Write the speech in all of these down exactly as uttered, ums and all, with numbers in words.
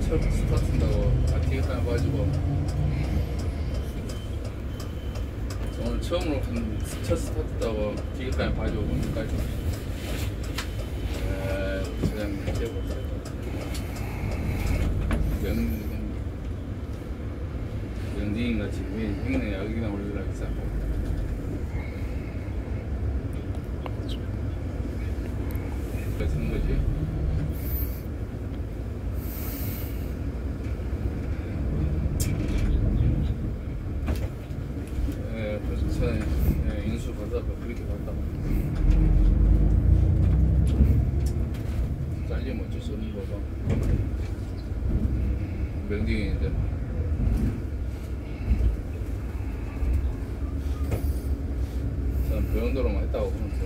사장님 첫 스타트인다고 다 기획단을 가지고 오늘 처음으로 첫 스타트인다고 기획단을 가지고 오니까 사장님 해보세요. 연예인같이 형네 여기나 올리려고 했어. 그렇게 쓴거지? 명딩인데 저는 병원도로만 했다고 보는데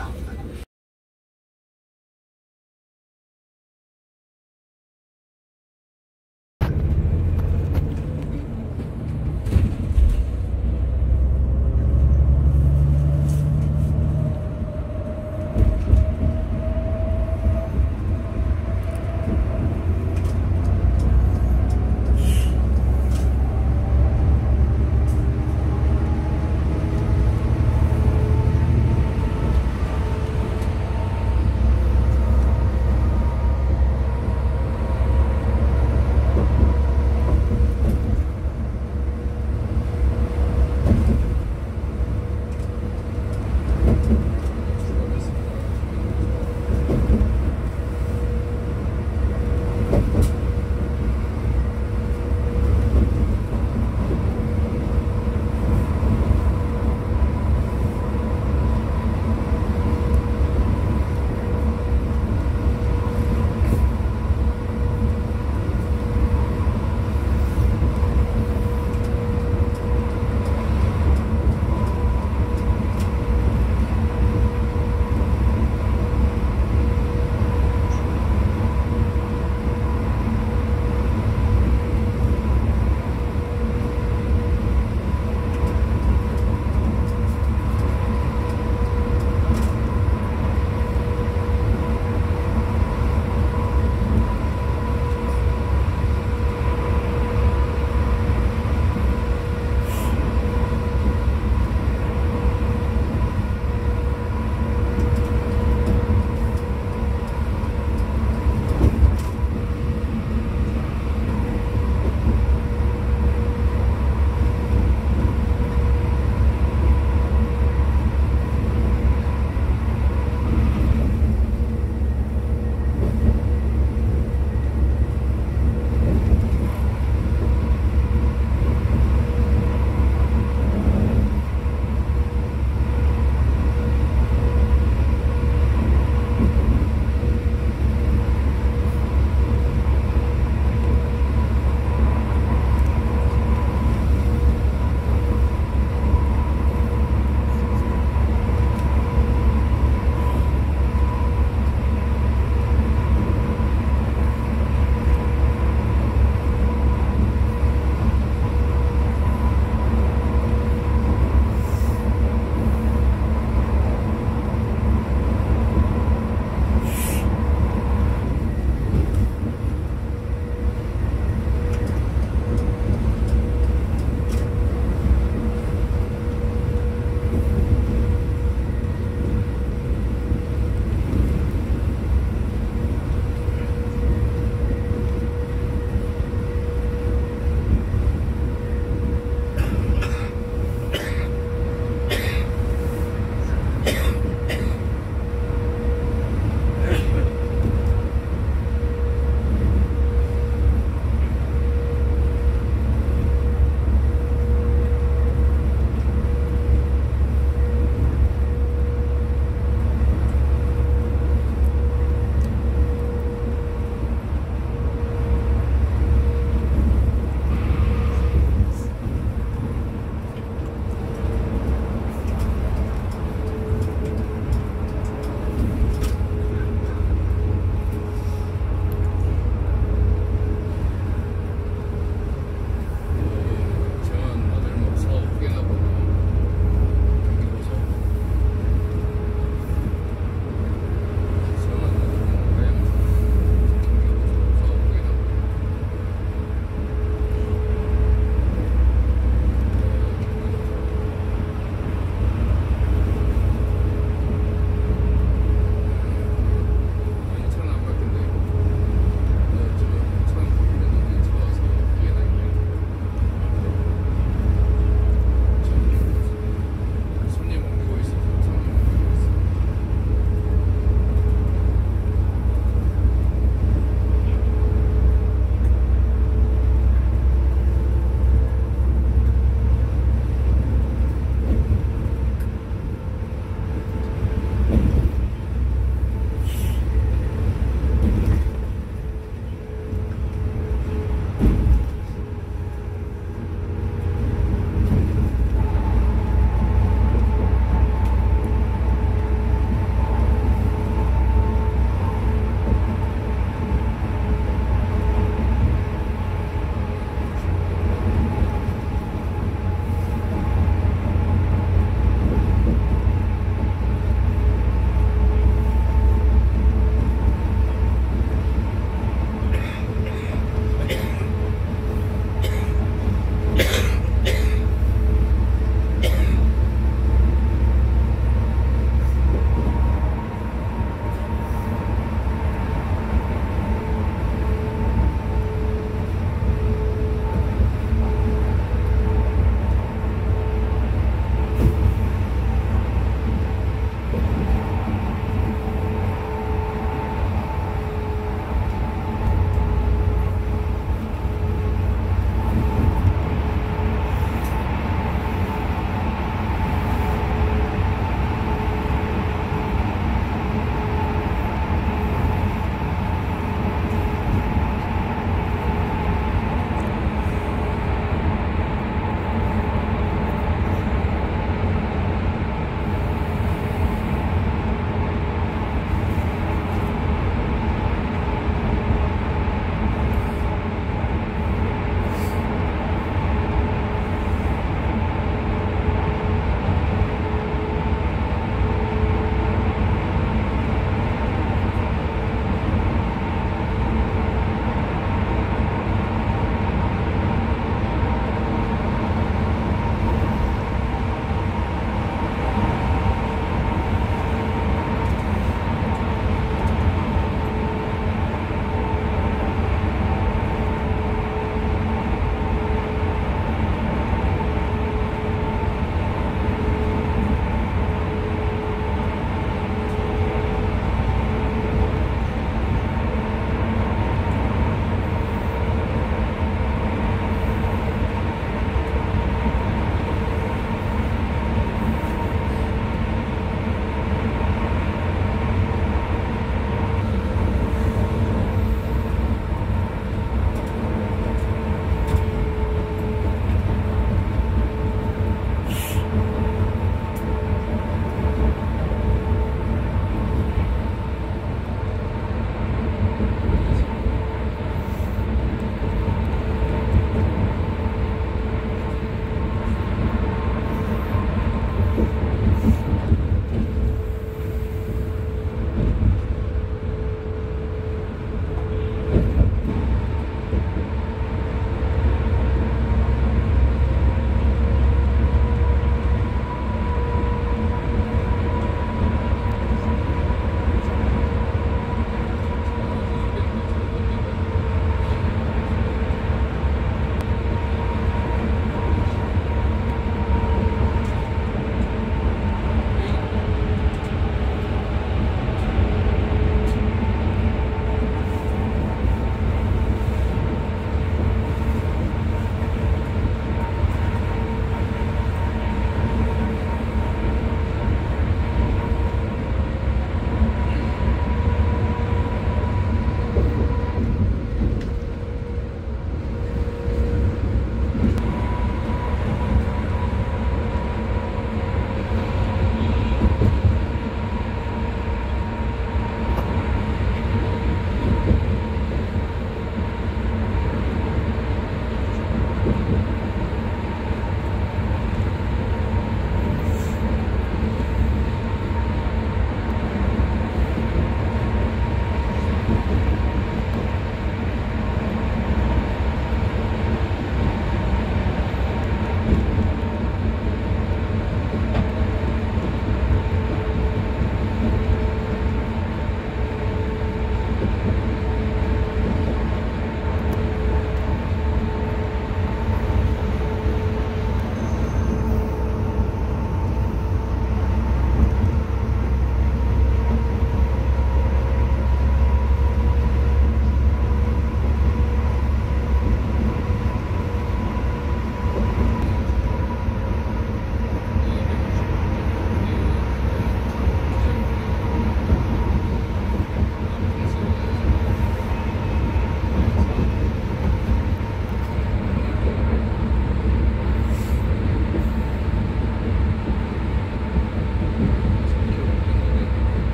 있습니다.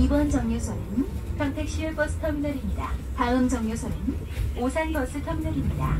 이번 정류소는 평택시외 버스터미널입니다. 다음 정류소는 오산버스터미널입니다.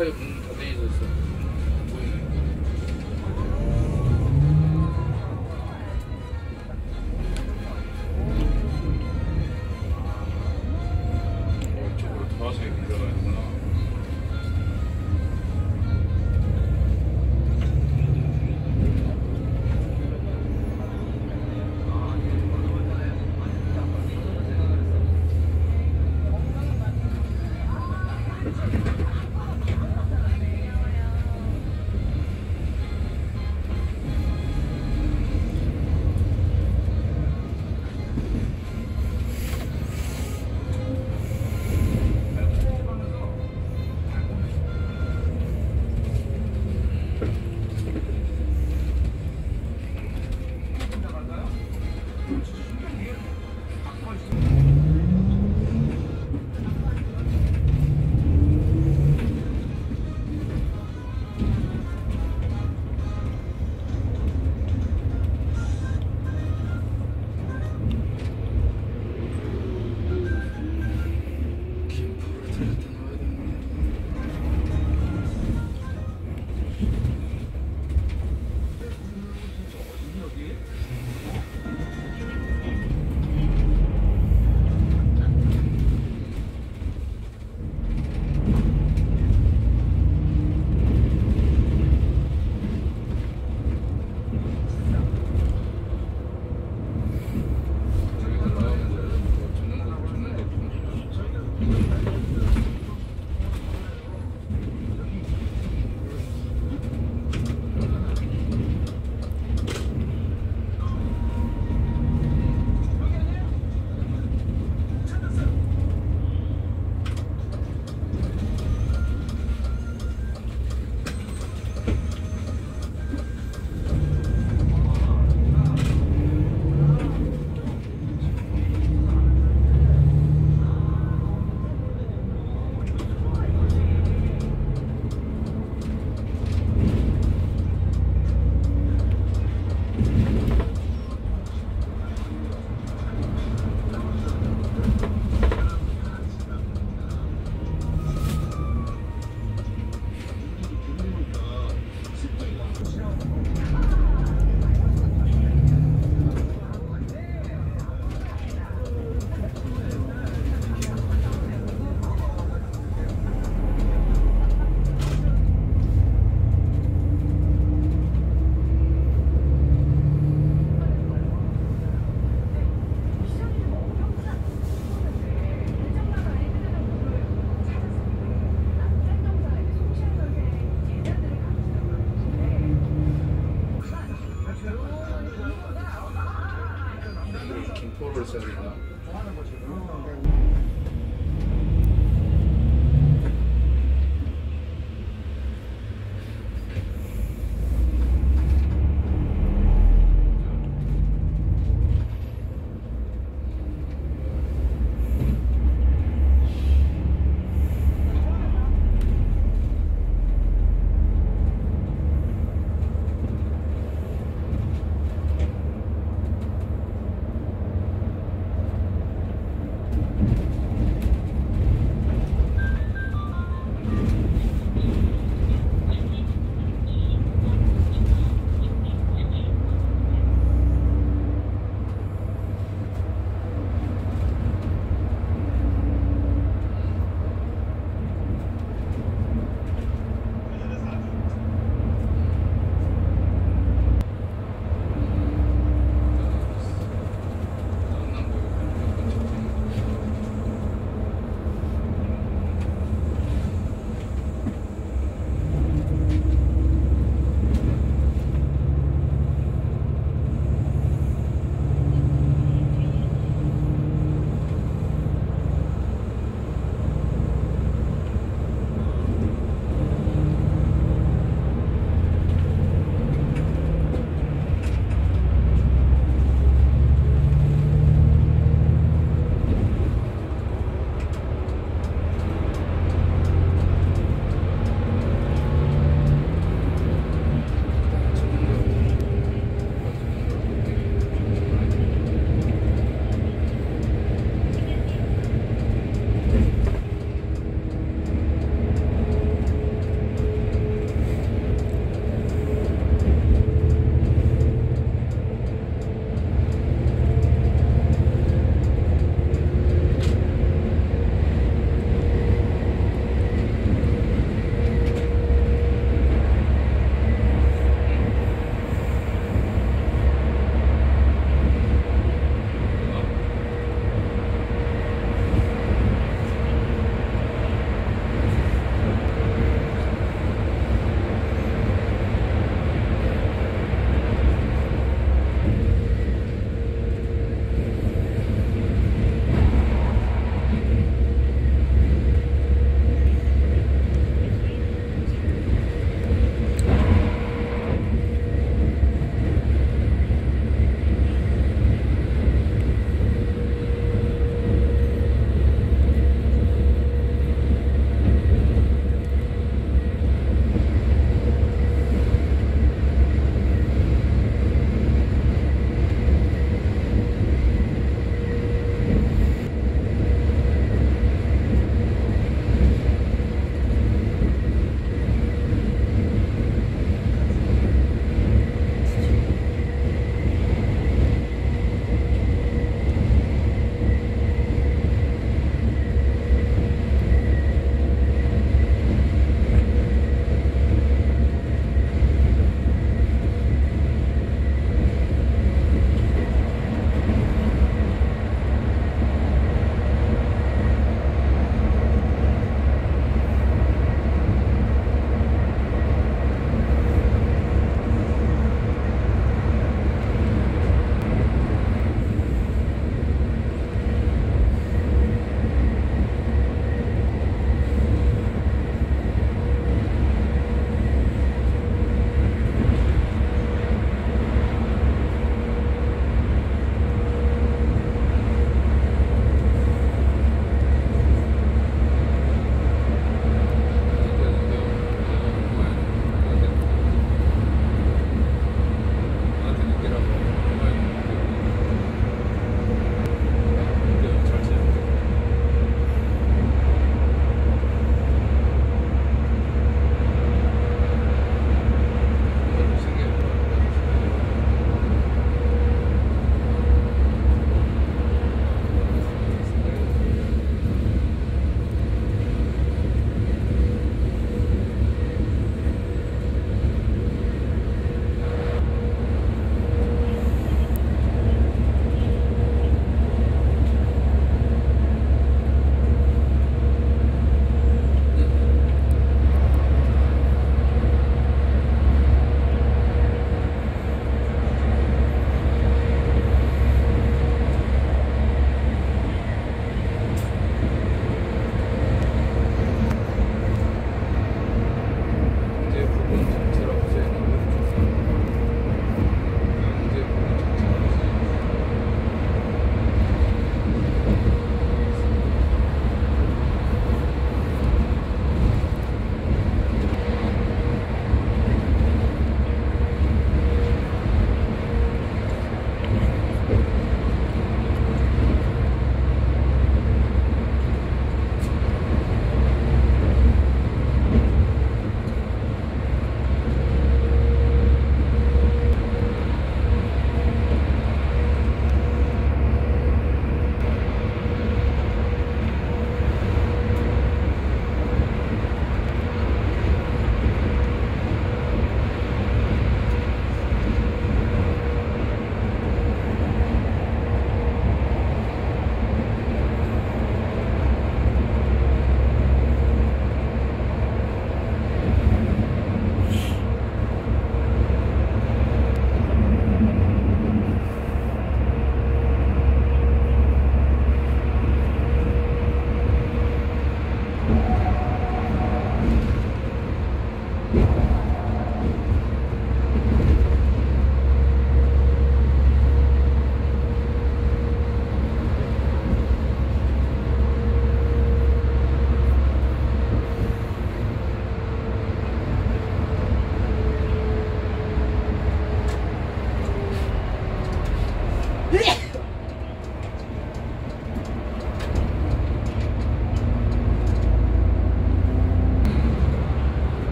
차에 문이 다 돼 있었어. 어, 저걸 돌아서 여기 내려가야 되나?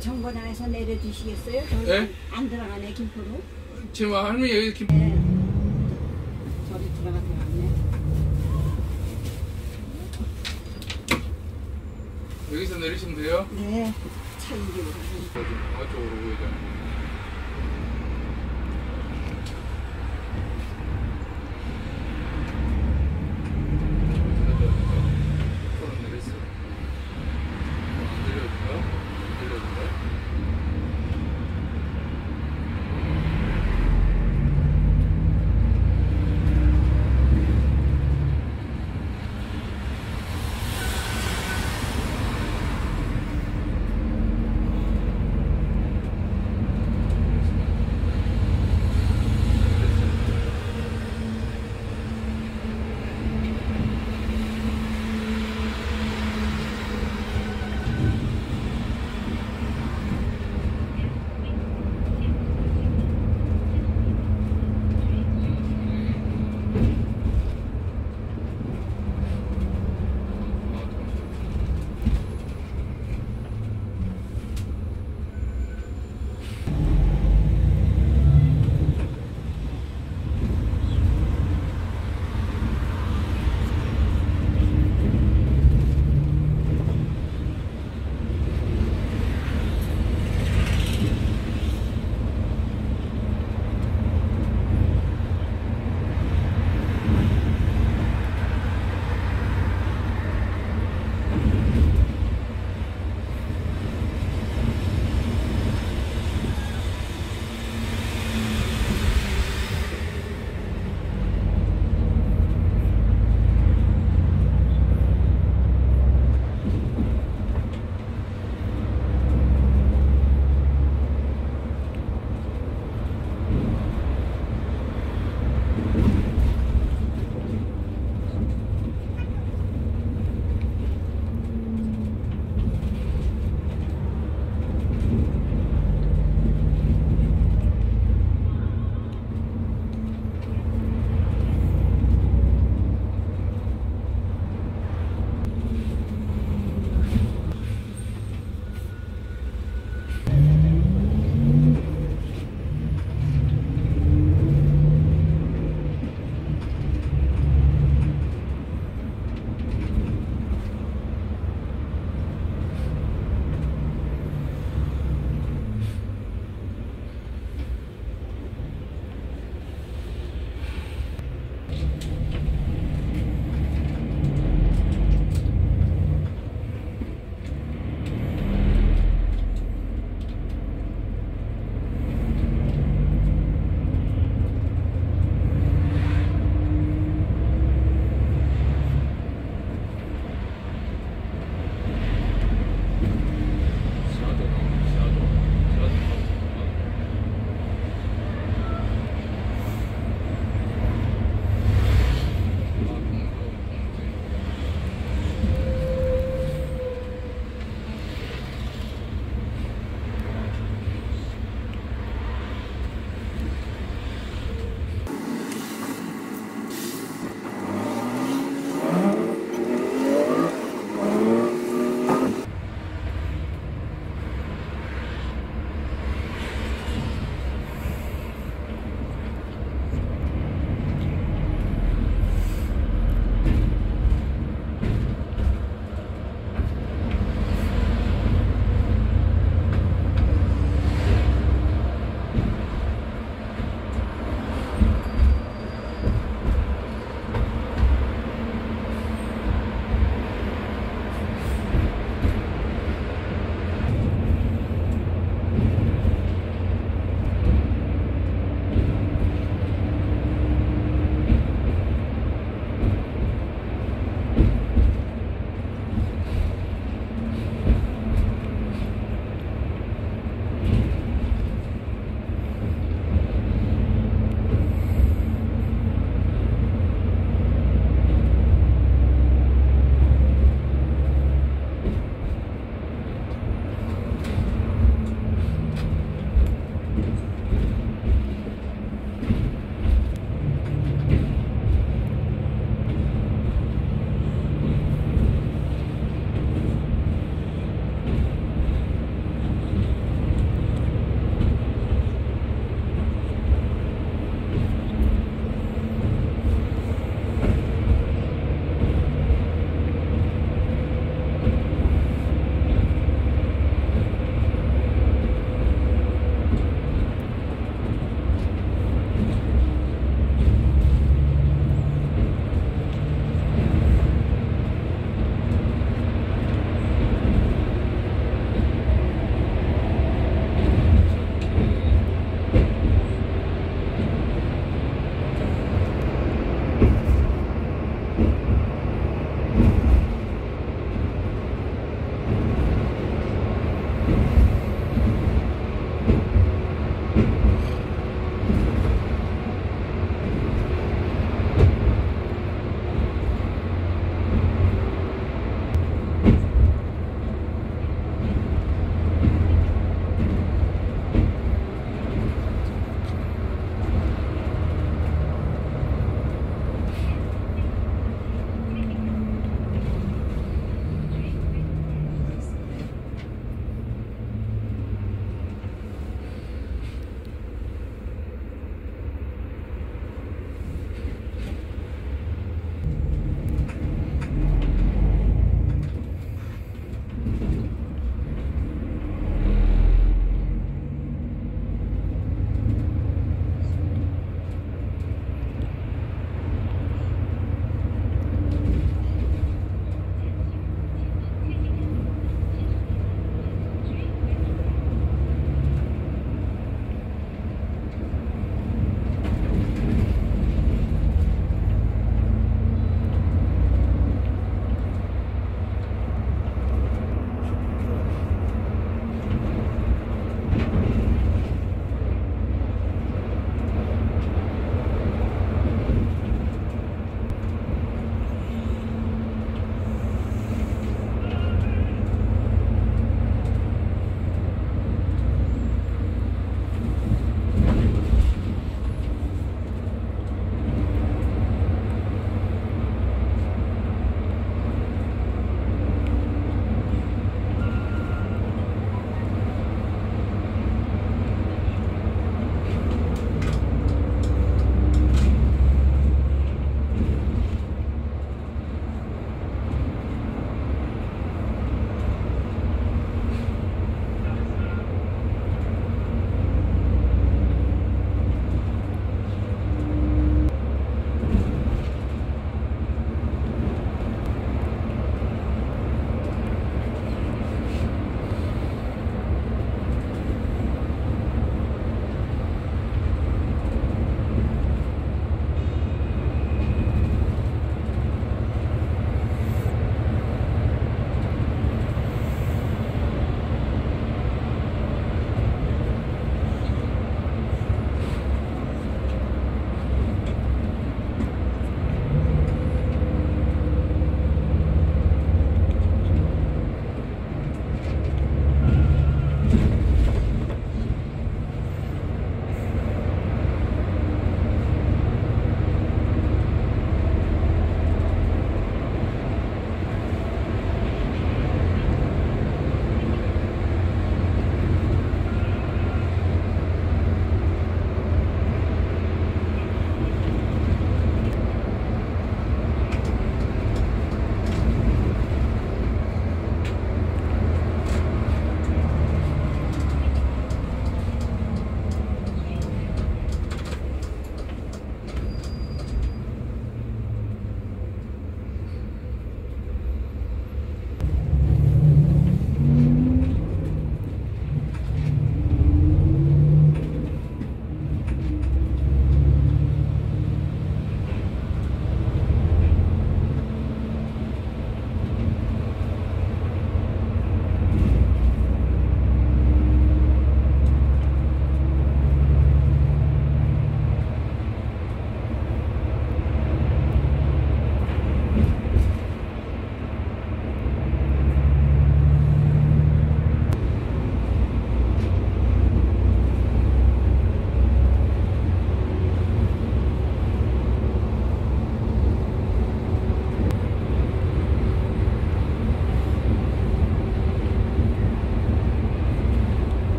정거장에서 내려주시겠어요? 네? 안 들어가네, 김포로? 지금 할머니 여기 김포... 네. 저기 들어가 들어갔네. 여기서 내리시면 돼요? 네. 차 이기고 가세요. 저쪽으로 보이잖아요.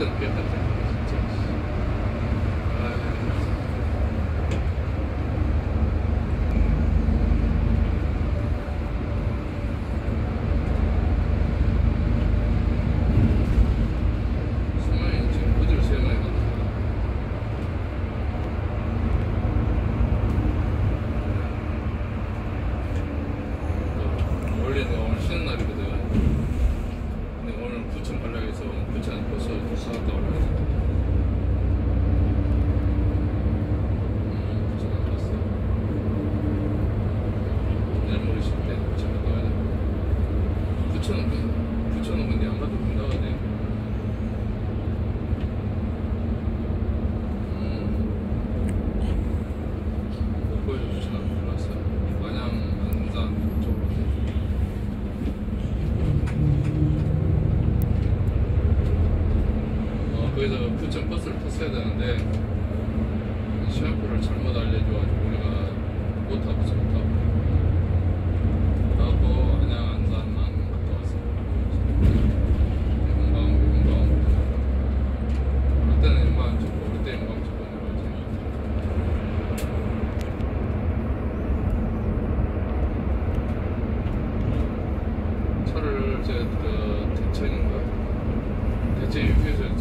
했던 게 진짜. 수많이 지금 무지를 제일 많이 받았다. 원래는 오늘 쉬는 날이거든. 오늘 부천 가려고 해서 부천 벌써 갔다 오려고 해서 음, 부천 안 갔어. 내일 모레 쉴 때 부천 갔다 와야 돼. 부천은 그, 부천은 근데 안 가도 된다고 하네. 음, 보여줘 부천 안 들어왔어. 마냥 안산 쪽으로 거기서 부천 버스를 탔어야 되는데 시간표를 잘못 알려줘가지고 우리가 못 타고 못 타고 그래갖고 그냥 안산 난 갔다 왔어. 용광 용광 우리 때는 용광 찍고 우리 때 용광 찍고 차를 이제 그 대천인가 대천 육회에서